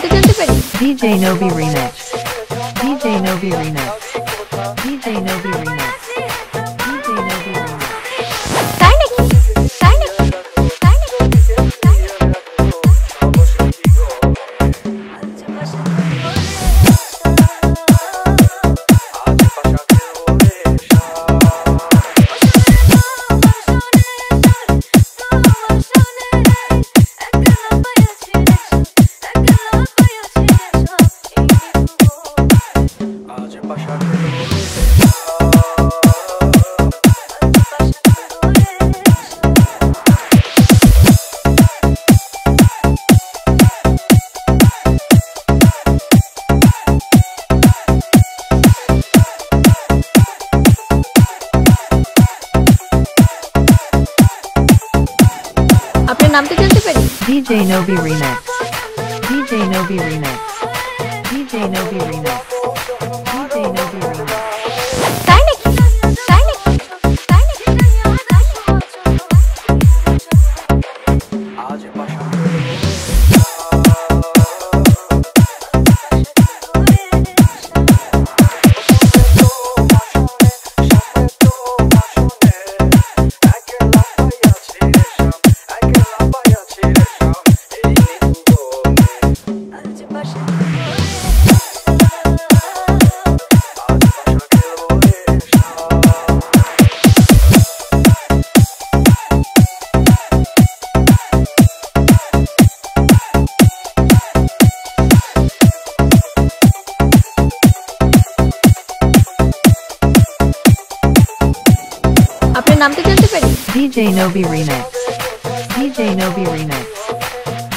जानते जानते पहले DJ Noby remix DJ Noby remix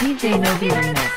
DJ Noby remix